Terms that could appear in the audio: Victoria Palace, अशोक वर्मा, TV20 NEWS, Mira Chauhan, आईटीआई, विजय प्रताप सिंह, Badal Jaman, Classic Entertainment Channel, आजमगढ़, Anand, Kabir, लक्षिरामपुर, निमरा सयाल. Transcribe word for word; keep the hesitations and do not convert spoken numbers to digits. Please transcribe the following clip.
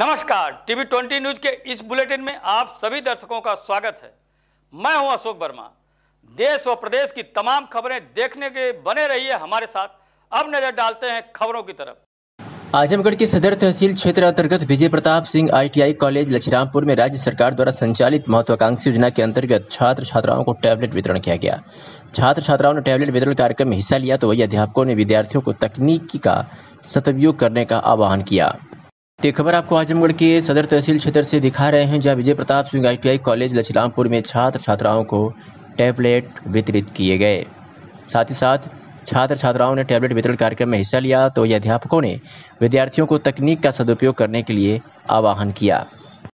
नमस्कार, TV twenty news के इस बुलेटिन में आप सभी दर्शकों का स्वागत है। मैं हूं अशोक वर्मा। देश और प्रदेश की तमाम खबरें देखने के बने रहिए हमारे साथ। अब नजर डालते हैं खबरों की तरफ। आजमगढ़ के सदर तहसील क्षेत्र अंतर्गत विजय प्रताप सिंह I T I college लक्षिरामपुर में राज्य सरकार द्वारा संचालित महत्वाकांक्षी योजना के अंतर्गत छात्र छात्राओं को टैबलेट वितरण किया गया। छात्र छात्राओं ने टैबलेट वितरण कार्यक्रम में हिस्सा लिया तो वही अध्यापकों ने विद्यार्थियों को तकनीकी का सदुपयोग करने का आह्वान किया। ये खबर आपको आजमगढ़ के सदर तहसील क्षेत्र से दिखा रहे हैं, जहां विजय प्रताप सिंह I T I college लक्षिरामपुर में छात्र छात्राओं को टैबलेट वितरित किए गए। साथ ही साथ छात्र छात्राओं ने टैबलेट वितरण कार्यक्रम में हिस्सा लिया तो ये अध्यापकों ने विद्यार्थियों को तकनीक का सदुपयोग करने के लिए आह्वान किया।